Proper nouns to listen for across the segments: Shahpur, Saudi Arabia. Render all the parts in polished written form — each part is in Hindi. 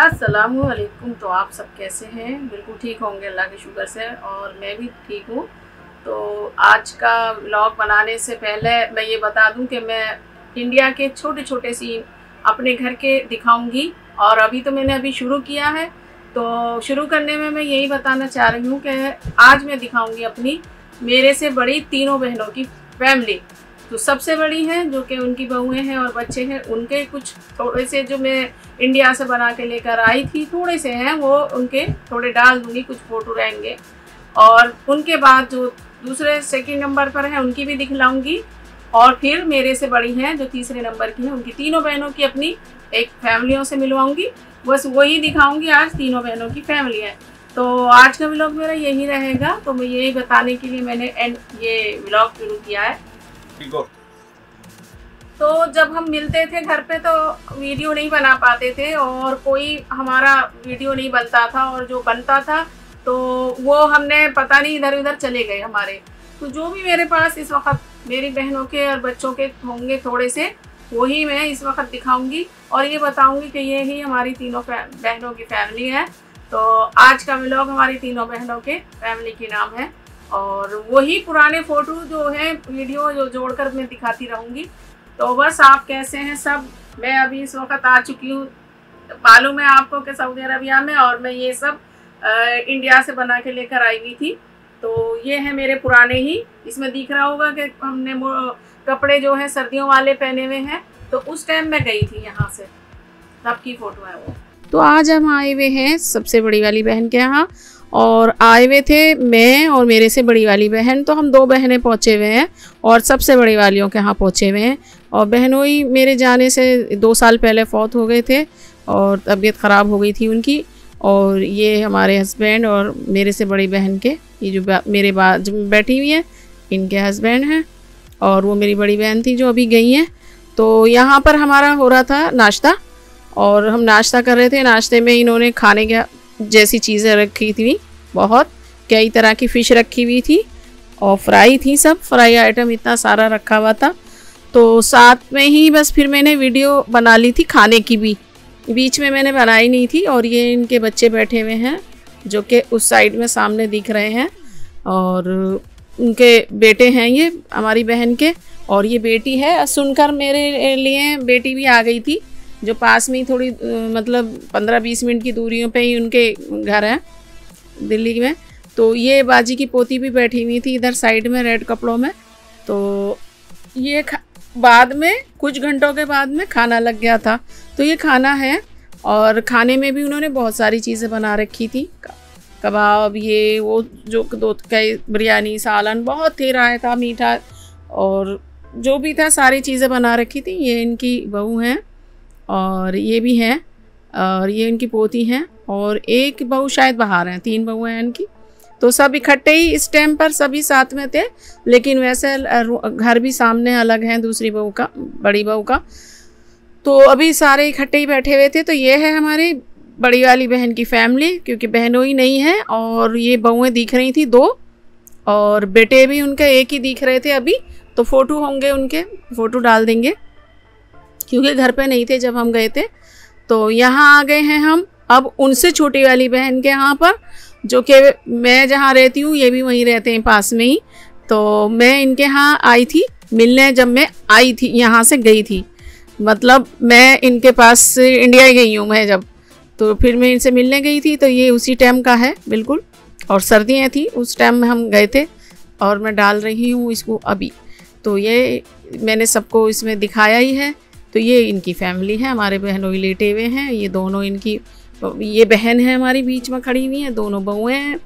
अस्सलामुअलैकुम। तो आप सब कैसे हैं? बिल्कुल ठीक होंगे अल्लाह के शुक्र से, और मैं भी ठीक हूँ। तो आज का व्लॉग बनाने से पहले मैं ये बता दूँ कि मैं इंडिया के छोटे छोटे सीन अपने घर के दिखाऊंगी, और अभी तो मैंने अभी शुरू किया है। तो शुरू करने में मैं यही बताना चाह रही हूँ कि आज मैं दिखाऊँगी अपनी मेरे से बड़ी तीनों बहनों की फैमिली। तो सबसे बड़ी हैं जो कि उनकी बहुएं हैं और बच्चे हैं, उनके कुछ थोड़े से जो मैं इंडिया से बना के लेकर आई थी, थोड़े से हैं वो उनके थोड़े डाल दूंगी, कुछ फ़ोटो रहेंगे। और उनके बाद जो दूसरे सेकंड नंबर पर हैं उनकी भी दिखलाऊंगी, और फिर मेरे से बड़ी हैं जो तीसरे नंबर की हैं उनकी तीनों बहनों की अपनी एक फैमिलियों से मिलवाऊँगी। बस वही दिखाऊँगी, आज तीनों बहनों की फैमिली है। तो आज का व्लॉग मेरा यही रहेगा। तो मैं यही बताने के लिए मैंने ये व्लॉग शुरू किया है। तो जब हम मिलते थे घर पे तो वीडियो नहीं बना पाते थे, और कोई हमारा वीडियो नहीं बनता था, और जो बनता था तो वो हमने पता नहीं इधर उधर चले गए हमारे। तो जो भी मेरे पास इस वक्त मेरी बहनों के और बच्चों के होंगे थोड़े से, वही मैं इस वक्त दिखाऊंगी और ये बताऊंगी कि ये ही हमारी तीनों बहनों की फैमिली है। तो आज का व्लॉग हमारी तीनों बहनों के फैमिली के नाम है, और वही पुराने फ़ोटो जो हैं वीडियो जो जोड़कर मैं दिखाती रहूँगी। तो बस आप कैसे हैं सब? मैं अभी इस वक्त आ चुकी हूँ, मालूम है आपको कि सऊदी अरबिया में, और मैं ये सब इंडिया से बना के लेकर आई हुई थी। तो ये है मेरे पुराने ही, इसमें दिख रहा होगा कि हमने कपड़े जो हैं सर्दियों वाले पहने हुए हैं। तो उस टाइम मैं गई थी यहाँ से, तब की फ़ोटो है वो। तो आज हम आए हुए हैं सबसे बड़ी वाली बहन के यहाँ, और आए हुए थे मैं और मेरे से बड़ी वाली बहन। तो हम दो बहनें पहुँचे हुए हैं और सबसे बड़ी वालियों के यहाँ पहुँचे हुए हैं। और बहनोई मेरे जाने से 2 साल पहले फौत हो गए थे, और तबीयत ख़राब हो गई थी उनकी। और ये हमारे हस्बैंड और मेरे से बड़ी बहन के, ये जो मेरे बाजू बैठी हुई हैं, इनके हस्बैंड हैं, और वो मेरी बड़ी बहन थी जो अभी गई हैं। तो यहाँ पर हमारा हो रहा था नाश्ता, और हम नाश्ता कर रहे थे। नाश्ते में इन्होंने खाने के जैसी चीज़ें रखी थी, बहुत कई तरह की फ़िश रखी हुई थी, और फ्राई थी, सब फ्राई आइटम इतना सारा रखा हुआ था। तो साथ में ही बस फिर मैंने वीडियो बना ली थी खाने की भी, बीच में मैंने बनाई नहीं थी। और ये इनके बच्चे बैठे हुए हैं जो कि उस साइड में सामने दिख रहे हैं, और उनके बेटे हैं ये हमारी बहन के, और ये बेटी है। सुनकर मेरे लिए बेटी भी आ गई थी, जो पास में ही थोड़ी मतलब 15-20 मिनट की दूरियों पे ही उनके घर हैं दिल्ली में। तो ये बाजी की पोती भी बैठी हुई थी इधर साइड में रेड कपड़ों में। तो ये बाद में कुछ घंटों के बाद में खाना लग गया था। तो ये खाना है, और खाने में भी उन्होंने बहुत सारी चीज़ें बना रखी थी, कबाब ये वो जो दो कई बिरयानी सालन बहुत ही रायता मीठा और जो भी था सारी चीज़ें बना रखी थी। ये इनकी बहू हैं, और ये भी हैं, और ये इनकी पोती हैं, और एक बहू शायद बाहर हैं। 3 बहुएँ हैं इनकी। तो सब इकट्ठे ही इस टाइम पर सभी साथ में थे, लेकिन वैसे घर भी सामने अलग हैं दूसरी बहू का, बड़ी बहू का। तो अभी सारे इकट्ठे ही बैठे हुए थे। तो ये है हमारी बड़ी वाली बहन की फैमिली, क्योंकि बहनों ही नहीं है, और ये बहुएँ दिख रही थी 2, और बेटे भी उनके एक ही दिख रहे थे अभी। तो फ़ोटो होंगे उनके, फ़ोटो डाल देंगे क्योंकि घर पे नहीं थे जब हम गए थे। तो यहाँ आ गए हैं हम अब उनसे छोटी वाली बहन के यहाँ पर, जो कि मैं जहाँ रहती हूँ ये भी वहीं रहते हैं पास में ही। तो मैं इनके यहाँ आई थी मिलने, जब मैं आई थी यहाँ से गई थी, मतलब मैं इनके पास इंडिया गई हूँ मैं जब, तो फिर मैं इनसे मिलने गई थी। तो ये उसी टाइम का है बिल्कुल, और सर्दियाँ थी उस टाइम में हम गए थे, और मैं डाल रही हूँ इसको अभी। तो ये मैंने सबको इसमें दिखाया ही है। तो ये इनकी फैमिली है, हमारे बहनों लेटे हुए हैं, ये दोनों इनकी, ये बहन है हमारी बीच में खड़ी हुई हैं, दोनों बहुएँ हैं,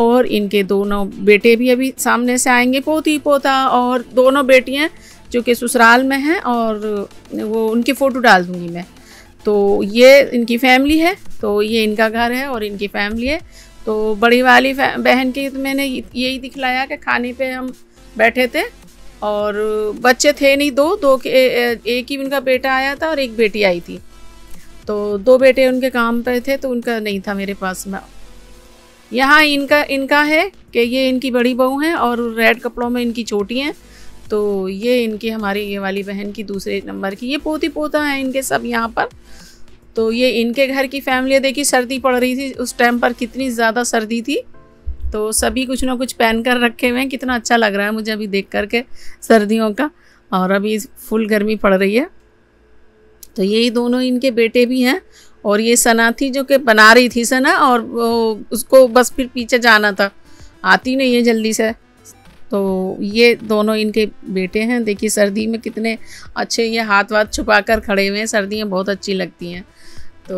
और इनके दोनों बेटे भी अभी सामने से आएंगे, पोती पोता, और दोनों बेटियां जो कि ससुराल में हैं, और वो उनकी फ़ोटो डाल दूँगी मैं। तो ये इनकी फैमिली है, तो ये इनका घर है और इनकी फैमिली है। तो बड़ी वाली बहन की तो मैंने यही दिखलाया कि खाने पर हम बैठे थे, और बच्चे थे नहीं 2 के, एक ही उनका बेटा आया था और एक बेटी आई थी। तो 2 बेटे उनके काम पे थे, तो उनका नहीं था मेरे पास में। यहाँ इनका है कि ये इनकी बड़ी बहू हैं, और रेड कपड़ों में इनकी छोटी हैं। तो ये इनकी हमारी ये वाली बहन की दूसरे नंबर की, ये पोती पोता हैं इनके सब यहाँ पर। तो ये इनके घर की फैमिली है। देखिए सर्दी पड़ रही थी उस टाइम पर, कितनी ज़्यादा सर्दी थी, तो सभी कुछ ना कुछ पहन कर रखे हुए हैं। कितना अच्छा लग रहा है मुझे अभी देख कर के सर्दियों का, और अभी फुल गर्मी पड़ रही है। तो यही दोनों इनके बेटे भी हैं, और ये सना थी जो कि बना रही थी सना, और उसको बस फिर पीछे जाना था, आती नहीं है जल्दी से। तो ये दोनों इनके बेटे हैं। देखिए सर्दी में कितने अच्छे ये हाथ वाथ छुपा कर खड़े हुए हैं, सर्दियाँ बहुत अच्छी लगती हैं। तो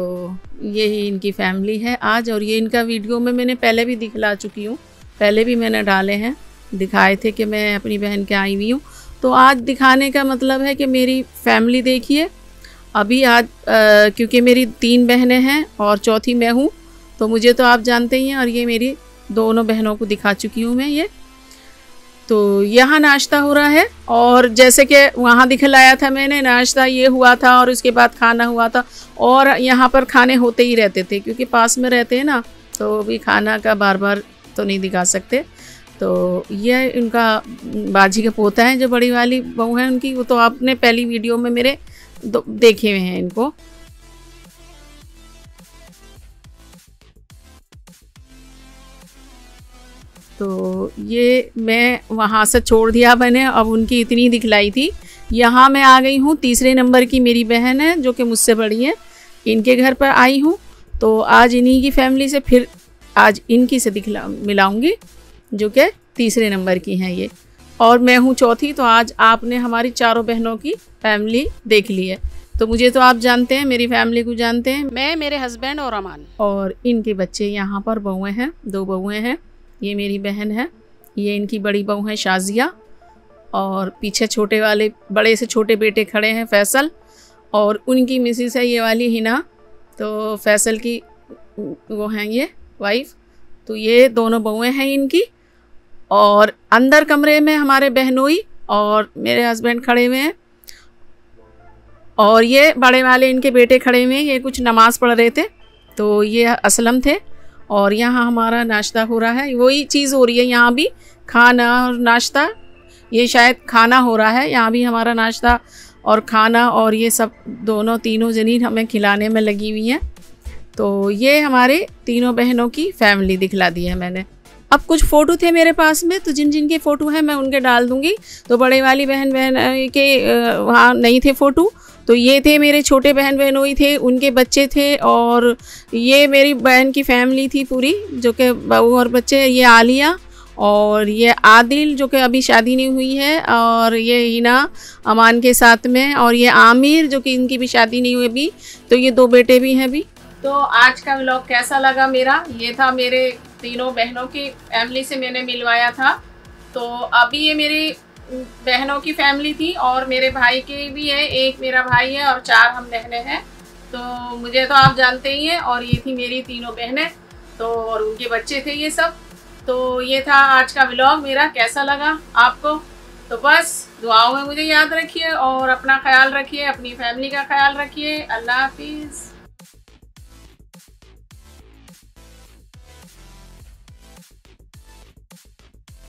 यही इनकी फैमिली है आज, और ये इनका वीडियो में मैंने पहले भी दिखला चुकी हूँ, पहले भी मैंने डाले हैं, दिखाए थे कि मैं अपनी बहन के आई हुई हूँ। तो आज दिखाने का मतलब है कि मेरी फैमिली देखिए अभी आज क्योंकि मेरी 3 बहनें हैं और चौथी मैं हूँ, तो मुझे तो आप जानते ही हैं, और ये मेरी दोनों बहनों को दिखा चुकी हूँ मैं ये। तो यहाँ नाश्ता हो रहा है, और जैसे कि वहाँ दिखलाया था मैंने नाश्ता ये हुआ था, और उसके बाद खाना हुआ था, और यहाँ पर खाने होते ही रहते थे क्योंकि पास में रहते हैं ना, तो अभी खाना का बार बार तो नहीं दिखा सकते। तो यह उनका बाजी का पोता है जो बड़ी वाली बहू है उनकी, वो तो आपने पहली वीडियो में मेरे देखे हुए हैं इनको। तो ये मैं वहाँ से छोड़ दिया मैंने, अब उनकी इतनी दिखलाई थी। यहाँ मैं आ गई हूँ, तीसरे नंबर की मेरी बहन है जो कि मुझसे बड़ी है, इनके घर पर आई हूँ। तो आज इन्हीं की फैमिली से फिर आज इनकी से मिलाऊंगी जो कि तीसरे नंबर की हैं ये, और मैं हूँ चौथी। तो आज आपने हमारी चारों बहनों की फैमिली देख ली है। तो मुझे तो आप जानते हैं, मेरी फैमिली को जानते हैं, मैं, मेरे हस्बैंड और अमान, और इनके बच्चे। यहाँ पर बहुएँ हैं, 2 बहुएँ हैं, ये मेरी बहन है, ये इनकी बड़ी बहू है शाजिया, और पीछे छोटे वाले बड़े से छोटे बेटे खड़े हैं फैसल, और उनकी मिसिस है ये वाली हिना, तो फैसल की वो हैं ये वाइफ। तो ये दोनों बहुएँ हैं इनकी, और अंदर कमरे में हमारे बहनोई और मेरे हस्बैंड खड़े हुए हैं, और ये बड़े वाले इनके बेटे खड़े हुए हैं, ये कुछ नमाज़ पढ़ रहे थे। तो ये असलम थे, और यहाँ हमारा नाश्ता हो रहा है, वही चीज़ हो रही है यहाँ भी, खाना और नाश्ता। ये शायद खाना हो रहा है यहाँ भी, हमारा नाश्ता और खाना, और ये सब दोनों तीनों जनीन हमें खिलाने में लगी हुई हैं। तो ये हमारे तीनों बहनों की फैमिली दिखला दी है मैंने। अब कुछ फ़ोटो थे मेरे पास में, तो जिन जिन के फ़ोटो हैं मैं उनके डाल दूँगी। तो बड़े वाली बहन के वहाँ नहीं थे फ़ोटो, तो ये थे मेरे छोटे बहन बहनोई थे, उनके बच्चे थे, और ये मेरी बहन की फैमिली थी पूरी जो कि बहू और बच्चे। ये आलिया और ये आदिल जो कि अभी शादी नहीं हुई है, और ये हिना अमान के साथ में, और ये आमिर जो कि इनकी भी शादी नहीं हुई अभी। तो ये 2 बेटे भी हैं अभी। तो आज का व्लॉग कैसा लगा मेरा, ये था मेरे तीनों बहनों की फैमिली से मैंने मिलवाया था। तो अभी ये मेरी बहनों की फैमिली थी, और मेरे भाई के भी है, एक मेरा भाई है और 4 हम बहनें हैं। तो मुझे तो आप जानते ही हैं, और ये थी मेरी तीनों बहनें, तो और उनके बच्चे थे ये सब। तो ये था आज का व्लॉग मेरा, कैसा लगा आपको? तो बस दुआओं में मुझे याद रखिए, और अपना ख्याल रखिए, अपनी फैमिली का ख्याल रखिए। अल्लाह हाफिज़।